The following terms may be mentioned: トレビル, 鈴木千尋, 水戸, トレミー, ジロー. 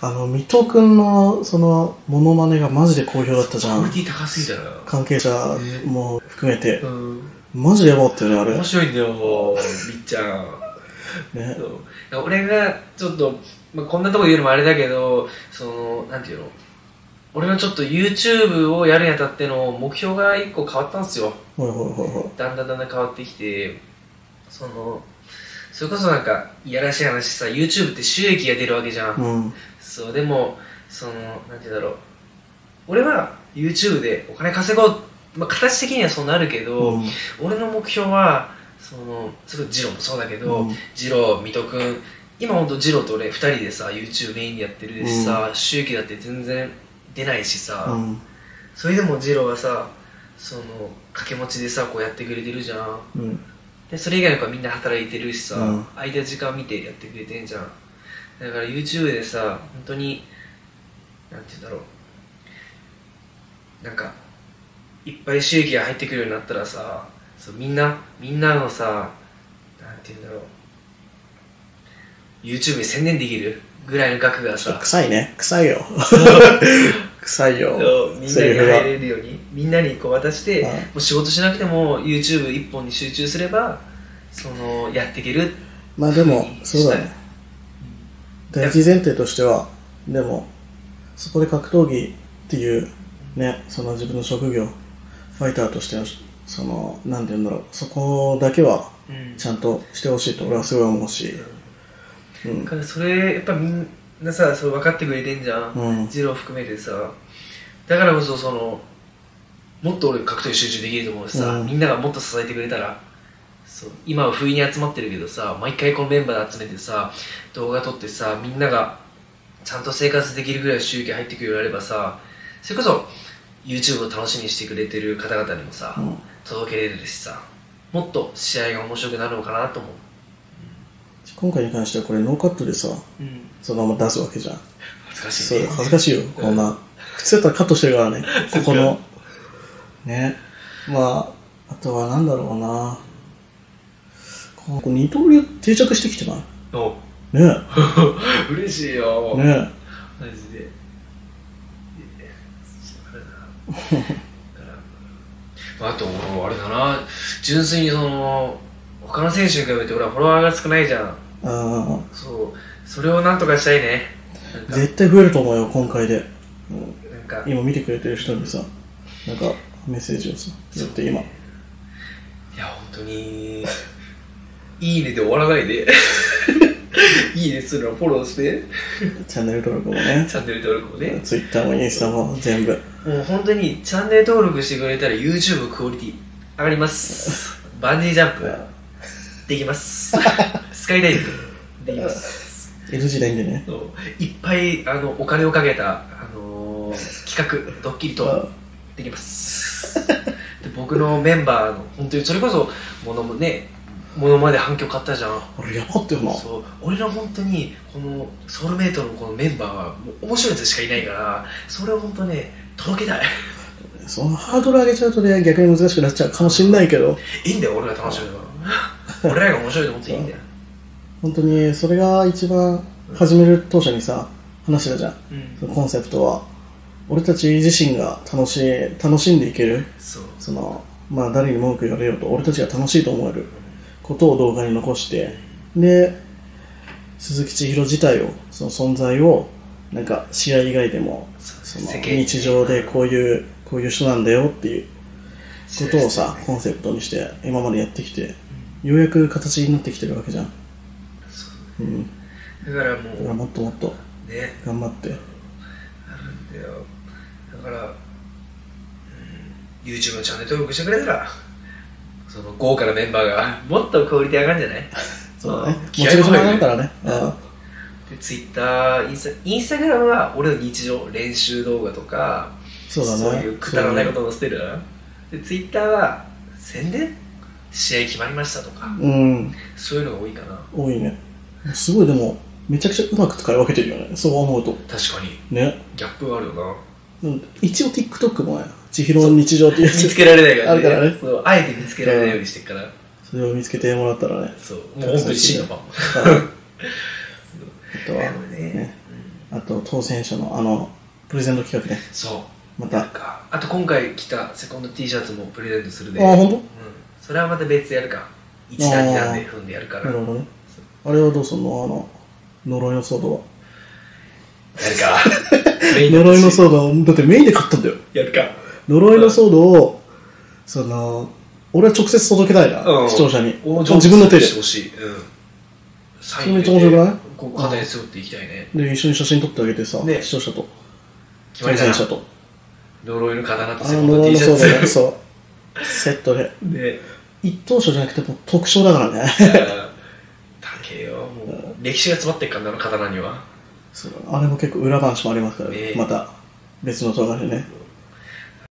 水戸くんのそのモノマネがマジで好評だったじゃん。クオリティ高すぎたな。関係者も含めて、マジでやばかったよねあれ。面白いんだよみっちゃんね。俺がちょっと、まあ、こんなとこ言うのもあれだけど、そのなんていうの、俺のちょっと YouTube をやるにあたっての目標が1個変わったんですよ。だんだん変わってきて、そのそれこそなんかいやらしい話さ、 YouTube って収益が出るわけじゃん、そう。でもそのなんていうんだろう、俺は YouTube でお金稼ごう、まあ、形的にはそうなるけど、俺の目標はそのすごい、ジローもそうだけど、ジロー、水戸くん、今ほんとジローと俺2人でさ YouTube メインでやってるしさ、収益だって全然出ないしさ、それでもジローはさ、その掛け持ちでさこうやってくれてるじゃん、でそれ以外の子はみんな働いてるしさ、空いた時間見てやってくれてんじゃん。だから YouTube でさ、本当になんていうんだろう、なんかいっぱい収益が入ってくるようになったらさ、そうみんなのさ、なんていうんだろう、 YouTube に専念できるぐらいの額がさ、臭いね、臭いよ臭いよ。みんなに入れるように、みんなにこう渡して、もう仕事しなくても YouTube 一本に集中すればそのやっていける。まあでもそうだね、第一前提としてはでもそこで格闘技っていうね、その自分の職業、ファイターとしてのそのなんていうんだろう、そこだけはちゃんとしてほしいと俺はすごい思うし、だからそれやっぱみんなさ、そう分かってくれてんじゃん、ジロー含めてさ。だからこそそのもっと俺格闘に集中できると思うしさ、みんながもっと支えてくれたら、そう今は不意に集まってるけどさ、毎回このメンバー集めてさ動画撮ってさ、みんながちゃんと生活できるぐらい収益入ってくるようになればさ、それこそ YouTube を楽しみにしてくれてる方々にもさ、届けれるしさ、もっと試合が面白くなるのかなと思う。今回に関してはこれノーカットでさ、そのまま出すわけじゃん。恥ずかしいね。そう、恥ずかしいよ、こんな普通だったらカットしてるからねここのね。まああとはなんだろうな、こう二刀流定着してきてないねえ嬉しいよねえ、マジで。あとあれだな、純粋にその他の選手に比べて俺はフォロワーが少ないじゃん。そう、それをなんとかしたいね。絶対増えると思うよ今回で。なんか今見てくれてる人にさ、なんかメッセージをさ、ずっと今、いや本当にいいねで終わらないでいいねするの、フォローして、チャンネル登録もね、チャンネル登録もね、ツイッターもインスタも全部、もう本当にチャンネル登録してくれたら YouTube クオリティ上がります。バンジージャンプできますスカイダイビングできます。 L 字でいいんでね、いっぱいお金をかけた、企画ドッキリとできますで僕のメンバーの本当にそれこそものまで反響買ったじゃん。俺やばってよな。そう、俺ら本当にこのソウルメイトのこのメンバーはもう面白いやつしかいないから、それを本当ね届けたいそのハードル上げちゃうとね、逆に難しくなっちゃうかもしれないけど、いいんだよ俺が楽しみだから俺らが面白いと思っていいんだよ。本当にそれが一番始める当初にさ話したじゃん、コンセプトは俺たち自身が楽しんでいける、そのまあ誰に文句言われようと俺たちが楽しいと思えることを動画に残して、で鈴木千尋自体を、その存在をなんか試合以外でもその日常でこういう人なんだよっていうことをさコンセプトにして今までやってきて、ようやく形になってきてるわけじゃん。だからもっともっと頑張ってあるんだよ。だから、YouTube のチャンネル登録してくれたら、その豪華なメンバーがもっとクオリティ上がるんじゃない？そうだね、モチベーション上がるからね。Twitter、Instagram は俺の日常、練習動画とかそういうくだらないことを載せてる。Twitter は宣伝、試合決まりましたとか、そういうのが多いかな。多いね。すごい、でもめちゃくちゃうまく使い分けてるよね、そう思うと。確かにね、ギャップがあるよな。一応 TikTok もね、千尋の日常って見つけられないからね、あるからね、あえて見つけられないようにしてるから、それを見つけてもらったらね、そうもう本当に真のファン。あとはね、あと当選者のあのプレゼント企画で、そうまたあと今回着たセコンド T シャツもプレゼントするで。ああ本当、うん、それはまた別やるか、1段2段で踏んでやるから。なるほどね。あれはどうすんの、あの呪いのソードはやるか呪いのソードだってメインで買ったんだよ。やるか呪いのソードを、その俺は直接届けたいな、うん、視聴者に自分の手でしてほしい、うん、サインでこう肩に背負っていきたいね。で一緒に写真撮ってあげてさ、ね、視聴者と当選者と呪いの刀とセコンド T シャツ、ね、そうセットで、ね、一等賞じゃなくてもう特賞だからね。高えよ、もう歴史が詰まってっからな、あの刀には。そうあれも結構裏話もありますから、また別の動画でね。